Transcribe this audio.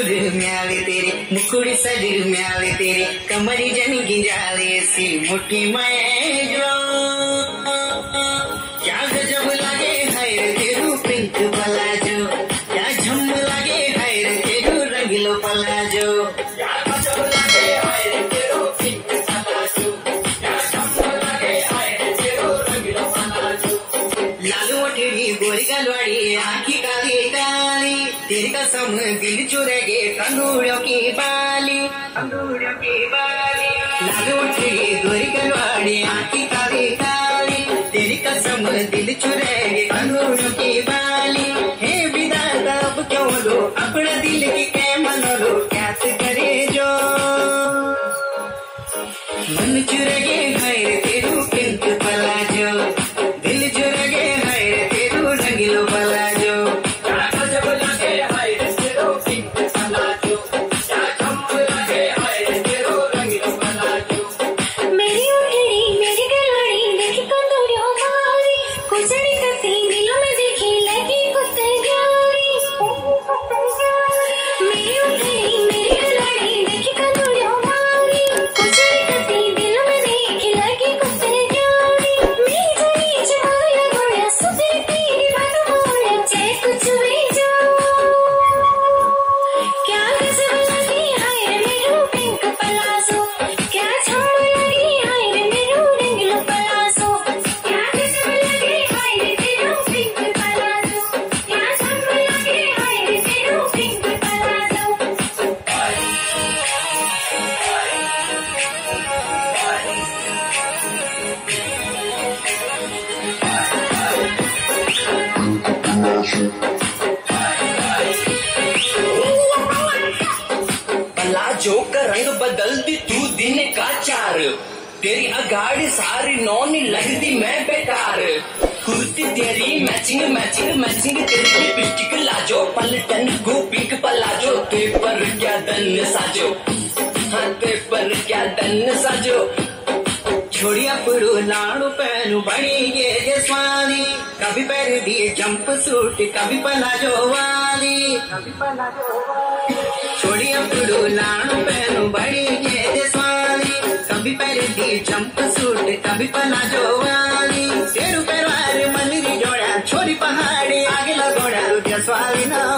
सुरम्याले तेरे मुकुट सजम्याले तेरे कमर जन गिराले सी मुट्ठी में जो क्या गजब लगे है तेरू पिंक प्लाजो क्या झम लगे है तेरू रंगीलो प्लाजो क्या गजब लगे है तेरू पिंक प्लाजो क्या झम लगे है तेरू रंगीलो प्लाजो लाल वटी गोरी गलवाड़ी आंखी काली तेरी कसम दिल चुरेगे अंगूठियों की बाली लाल उठी गोरी गलवाड़ी आंखें काली काली तेरी कसम दिल चुरेगे अंगूठियों की बाली हे विधाता अब क्यों लो अपना दिल की कै मनोलो क्या से करे जो मन चुरेगे घर तेरू पिंक प्लाजो दिल चुरेगे घर तेरू रंगीलो प्लाजो प्लाजो का रंग बदल दी तू दिन का चार तेरी अगाड़ी सारी नौनी लग दी मैं बेकार कुर्ती तेरी मैचिंग मैचिंग मैचिंग तेरी लिपस्टिक लाजो पलटन को पिंक प्लाजो ते पर क्या दन साजो हाँ ते पर क्या दन साजो छोड़िया पुरू लाड़ू पहनू बड़ी ये जसवानी कभी पैर दिए जंप सूट कभी प्लाजो वाली छोड़िया पुरू लाड़ू पहनू बड़ी ये जसवानी कभी पैर दिए जंप सूट कभी प्लाजो वाली तेरू परिवार मलरी जोड़ा छोरी पहाड़ी आगे लगोड़ा जसवाली ना